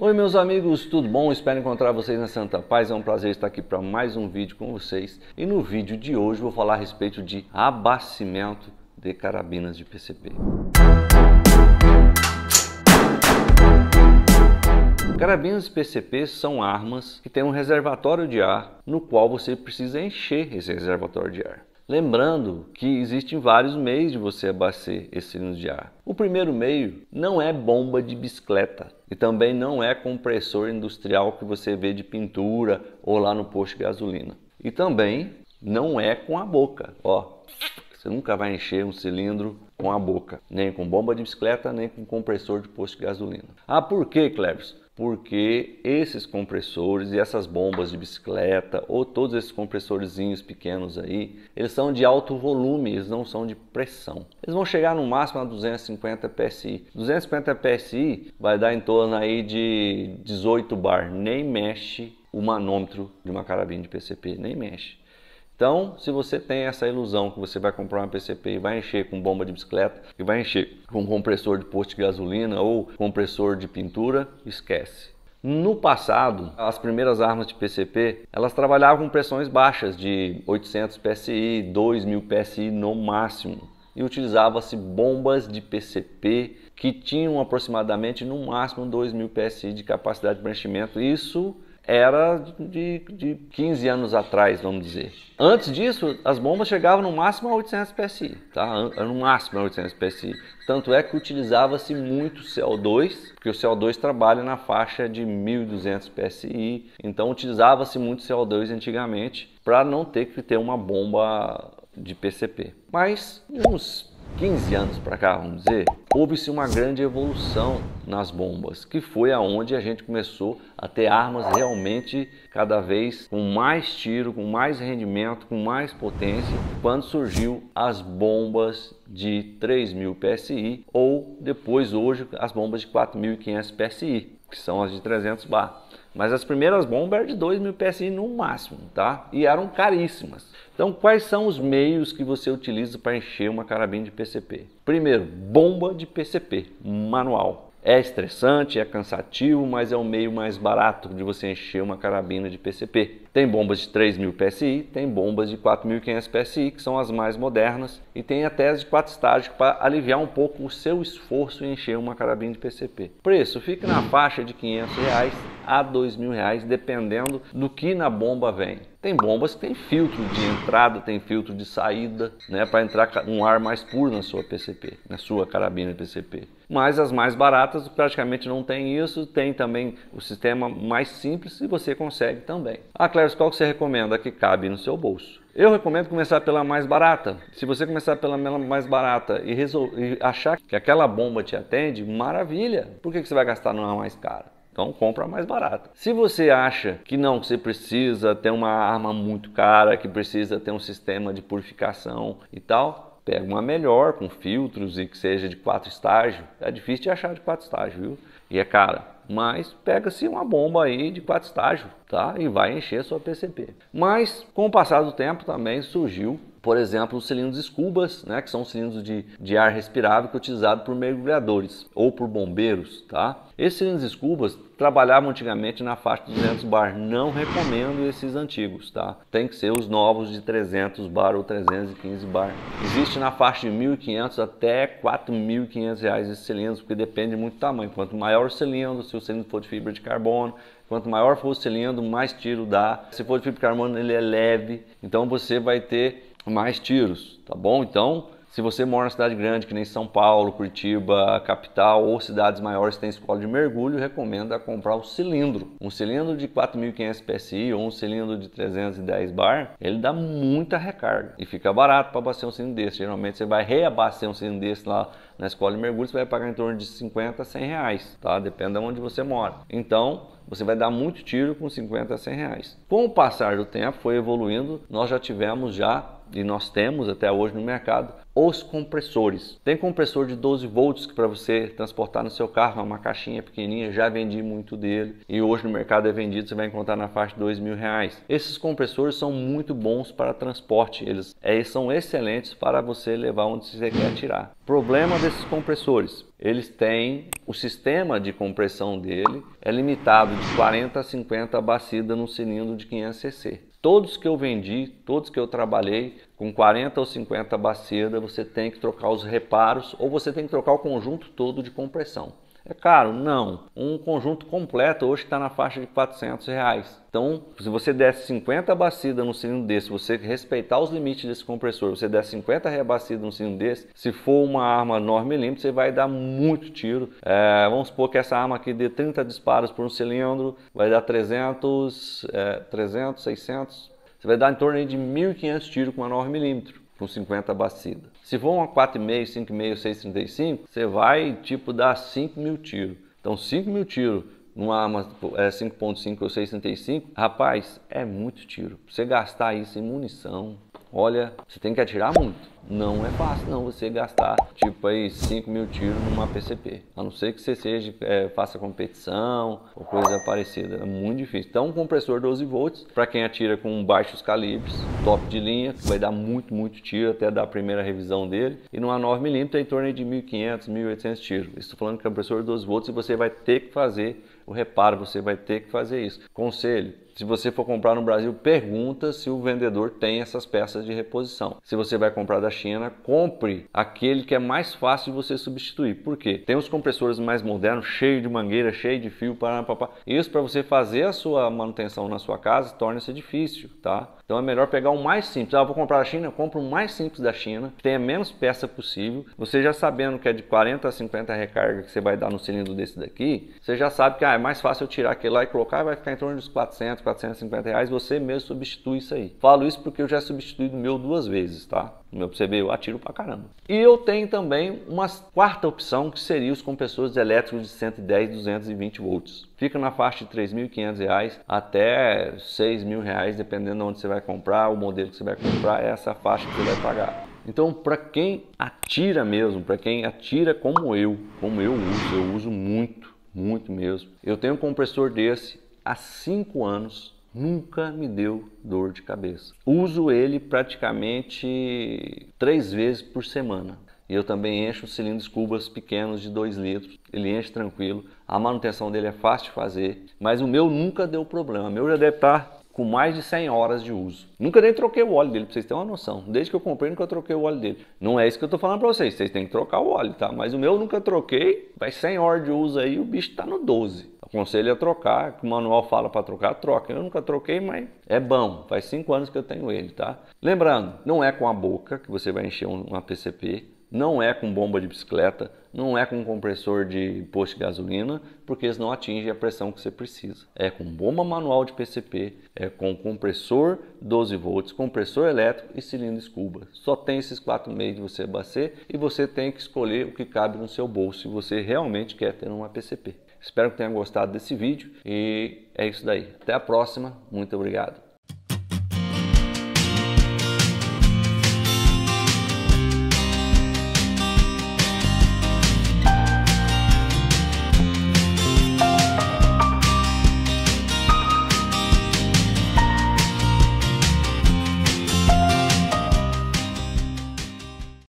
Oi meus amigos, tudo bom? Espero encontrar vocês na Santa Paz, é um prazer estar aqui para mais um vídeo com vocês. E no vídeo de hoje vou falar a respeito de abastecimento de carabinas de PCP. Carabinas de PCP são armas que têm um reservatório de ar no qual você precisa encher esse reservatório de ar. Lembrando que existem vários meios de você abastecer esse cilindro de ar. O primeiro meio não é bomba de bicicleta e também não é compressor industrial que você vê de pintura ou lá no posto de gasolina. E também não é com a boca. Ó, você nunca vai encher um cilindro com a boca, nem com bomba de bicicleta, nem com compressor de posto de gasolina. Ah, por quê, Cléber? Porque esses compressores e essas bombas de bicicleta ou todos esses compressorzinhos pequenos aí, eles são de alto volume, eles não são de pressão. Eles vão chegar no máximo a 250 PSI. 250 PSI vai dar em torno aí de 18 bar, nem mexe o manômetro de uma carabina de PCP, nem mexe. Então, se você tem essa ilusão que você vai comprar uma PCP e vai encher com bomba de bicicleta, e vai encher com compressor de posto de gasolina ou compressor de pintura, esquece. No passado, as primeiras armas de PCP, elas trabalhavam com pressões baixas de 800 PSI, 2000 PSI no máximo. E utilizava-se bombas de PCP que tinham aproximadamente no máximo 2000 PSI de capacidade de enchimento. Isso era de 15 anos atrás, vamos dizer. Antes disso, as bombas chegavam no máximo a 800 PSI, tá? No máximo a 800 PSI. Tanto é que utilizava-se muito CO2, porque o CO2 trabalha na faixa de 1200 PSI. Então utilizava-se muito CO2 antigamente para não ter que ter uma bomba de PCP. Mas uns 15 anos para cá, vamos dizer, houve-se uma grande evolução nas bombas, que foi aonde a gente começou a ter armas realmente cada vez com mais tiro, com mais rendimento, com mais potência, quando surgiu as bombas de 3000 PSI ou depois hoje as bombas de 4500 PSI, que são as de 300 bar. Mas as primeiras bombas eram de 2000 PSI no máximo, tá? E eram caríssimas. Então, quais são os meios que você utiliza para encher uma carabina de PCP? Primeiro, bomba de PCP, manual. É estressante, é cansativo, mas é o meio mais barato de você encher uma carabina de PCP. Tem bombas de 3000 PSI, tem bombas de 4500 PSI, que são as mais modernas, e tem até as de 4 estágios para aliviar um pouco o seu esforço em encher uma carabina de PCP. Preço fica na faixa de R$500 a R$2.000, dependendo do que na bomba vem. Tem bombas que tem filtro de entrada, tem filtro de saída, né, para entrar um ar mais puro na sua PCP, na sua carabina PCP. Mas as mais baratas praticamente não tem isso, tem também o sistema mais simples e você consegue também. Ah, Cléber, qual que você recomenda que cabe no seu bolso? Eu recomendo começar pela mais barata. Se você começar pela mais barata e achar que aquela bomba te atende, maravilha! Por que você vai gastar numa mais cara? Então compra mais barata. Se você acha que não, que você precisa ter uma arma muito cara, que precisa ter um sistema de purificação e tal, pega uma melhor, com filtros e que seja de 4 estágios. É difícil de achar de 4 estágios, viu? E é cara. Mas pega-se uma bomba aí de 4 estágios, tá? E vai encher a sua PCP. Mas com o passar do tempo também surgiu, por exemplo, os cilindros escubas, né? Que são cilindros de ar respirável que é utilizado por mergulhadores ou por bombeiros, tá? Esses cilindros escubas trabalhavam antigamente na faixa de 200 bar. Não recomendo esses antigos, tá? Tem que ser os novos de 300 bar ou 315 bar. Existe na faixa de R$1.500 até R$4.500 esses cilindros, porque depende muito do tamanho. Quanto maior o cilindro, se o cilindro for de fibra de carbono, quanto maior for o cilindro, mais tiro dá. Se for de fibra de carbono, ele é leve, então você vai ter mais tiros, tá bom? Então, se você mora na cidade grande, que nem São Paulo, Curitiba, capital, ou cidades maiores que tem escola de mergulho, recomendo comprar o cilindro. Um cilindro de 4500 PSI ou um cilindro de 310 bar, ele dá muita recarga e fica barato para abastecer um cilindro desse. Geralmente você vai reabastecer um cilindro desse lá na escola de mergulho, você vai pagar em torno de 50 a R$100, tá? Depende de onde você mora. Então, você vai dar muito tiro com 50 a R$100. Com o passar do tempo, foi evoluindo, nós já tivemos e nós temos até hoje no mercado os compressores. Tem compressor de 12 volts para você transportar no seu carro, é uma caixinha pequenininha, já vendi muito dele e hoje no mercado é vendido, você vai encontrar na faixa de R$2.000. Esses compressores são muito bons para transporte, eles são excelentes para você levar onde você quer tirar. Problema desses compressores: eles têm o sistema de compressão dele é limitado de 40 a 50 bacidas no cilindro de 500cc. Todos que eu vendi, todos que eu trabalhei, com 40 ou 50 bacidas, você tem que trocar os reparos ou você tem que trocar o conjunto todo de compressão. É caro? Não. Um conjunto completo hoje está na faixa de R$400. Então, se você der 50 bacidas no cilindro desse, você respeitar os limites desse compressor, você der 50 rebacidas no cilindro desse, se for uma arma 9mm, você vai dar muito tiro. Vamos supor que essa arma aqui dê 30 disparos por um cilindro, vai dar 300, 600. Você vai dar em torno de 1.500 tiros com uma 9mm, com 50 bacidas. Se for uma 4,5, 5,5, 6,35, você vai tipo dar 5.000 tiros. Então 5.000 tiros numa arma 5.5 ou 6,35, rapaz, é muito tiro. Você gastar isso em munição, olha, você tem que atirar muito. Não é fácil não você gastar tipo aí 5.000 tiros numa PCP, a não ser que você seja, faça competição ou coisa parecida, é muito difícil. Então um compressor 12 volts, para quem atira com baixos calibres, top de linha, vai dar muito tiro até dar a primeira revisão dele, e numa 9mm é em torno de 1.500, 1.800 tiros. Estou falando de compressor 12 volts e você vai ter que fazer o reparo, você vai ter que fazer isso. Conselho: se você for comprar no Brasil, pergunta se o vendedor tem essas peças de reposição. Se você vai comprar da China, compre aquele que é mais fácil de você substituir. Por quê? Tem os compressores mais modernos, cheio de mangueira, cheio de fio, papapá. Isso, para você fazer a sua manutenção na sua casa, torna-se difícil, tá? Então é melhor pegar o mais simples. Ah, vou comprar da China? Compra o mais simples da China, que tenha menos peça possível. Você já sabendo que é de 40 a 50 recarga que você vai dar no cilindro desse daqui, você já sabe que é mais fácil eu tirar aquele lá e colocar, vai ficar em torno dos 400, R$450, você mesmo substitui isso aí. Falo isso porque eu já substituí o meu 2 vezes, tá? No meu PCB eu atiro pra caramba. E eu tenho também uma 4ª opção, que seria os compressores elétricos de 110, 220 volts. Fica na faixa de R$3.500 até R$6.000, dependendo de onde você vai comprar, o modelo que você vai comprar, é essa faixa que você vai pagar. Então, para quem atira mesmo, para quem atira como eu uso, eu uso muito mesmo. Eu tenho um compressor desse há 5 anos, nunca me deu dor de cabeça. Uso ele praticamente 3 vezes por semana. E eu também encho cilindros cubas pequenos de 2 litros. Ele enche tranquilo. A manutenção dele é fácil de fazer. Mas o meu nunca deu problema. O meu já deve estar com mais de 100 horas de uso. Nunca nem troquei o óleo dele, pra vocês terem uma noção. Desde que eu comprei, nunca troquei o óleo dele. Não é isso que eu tô falando pra vocês. Vocês têm que trocar o óleo, tá? Mas o meu nunca troquei. Vai 100 horas de uso aí, o bicho tá no 12. Aconselho a trocar, que o manual fala para trocar, troca. Eu nunca troquei, mas é bom. Faz 5 anos que eu tenho ele, tá? Lembrando, não é com a boca que você vai encher uma PCP, não é com bomba de bicicleta, não é com compressor de posto de gasolina, porque eles não atingem a pressão que você precisa. É com bomba manual de PCP, é com compressor 12 volts, compressor elétrico e cilindro escuba. Só tem esses 4 meios de você abastecer e você tem que escolher o que cabe no seu bolso se você realmente quer ter uma PCP. Espero que tenham gostado desse vídeo e é isso daí. Até a próxima. Muito obrigado.